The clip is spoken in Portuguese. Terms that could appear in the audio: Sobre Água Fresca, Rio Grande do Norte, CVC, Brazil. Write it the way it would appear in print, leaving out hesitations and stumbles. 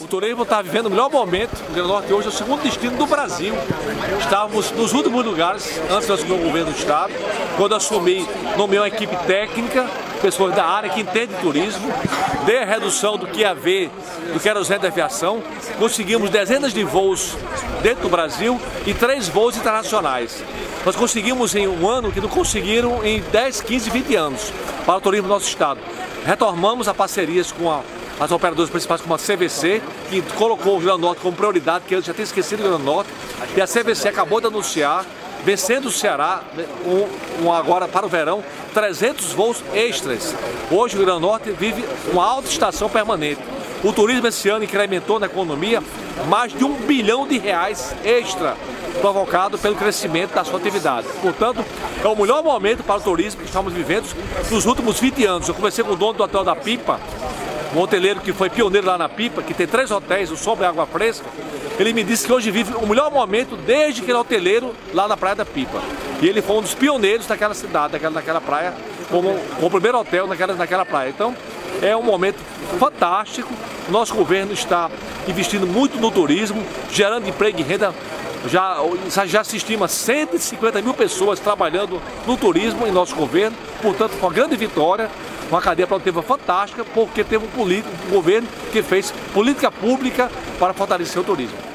O turismo está vivendo o melhor momento. O Rio Grande do Norte hoje é o segundo destino do Brasil. Estávamos nos últimos lugares, antes de assumir o governo do Estado. Quando assumi, nomeei uma equipe técnica, pessoas da área que entendem turismo, dei a redução do que haver, do que era os da aviação. Conseguimos dezenas de voos dentro do Brasil e 3 voos internacionais. Nós conseguimos em um ano o que não conseguiram em 10, 15, 20 anos para o turismo do nosso Estado. Retomamos as parcerias com as operadoras principais como a CVC, que colocou o Rio Grande do Norte como prioridade, que eu já tinha esquecido o Rio Grande do Norte, e a CVC acabou de anunciar, vencendo o Ceará, agora para o verão, 300 voos extras. Hoje o Rio Grande do Norte vive uma alta estação permanente. O turismo esse ano incrementou na economia mais de R$ 1 bilhão extra, provocado pelo crescimento da sua atividade. Portanto, é o melhor momento para o turismo que estamos vivendo nos últimos 20 anos. Eu conversei com o dono do hotel da Pipa, um hoteleiro que foi pioneiro lá na Pipa, que tem 3 hotéis, o Sobre Água Fresca. Ele me disse que hoje vive o melhor momento desde que ele é hoteleiro lá na Praia da Pipa. E ele foi um dos pioneiros daquela cidade, daquela praia, como o primeiro hotel naquela praia. Então, é um momento fantástico. O nosso governo está investindo muito no turismo, gerando emprego e renda. Já se estima 150 mil pessoas trabalhando no turismo em nosso governo. Portanto, foi uma grande vitória, uma cadeia produtiva fantástica, porque teve um governo que fez política pública para fortalecer o turismo.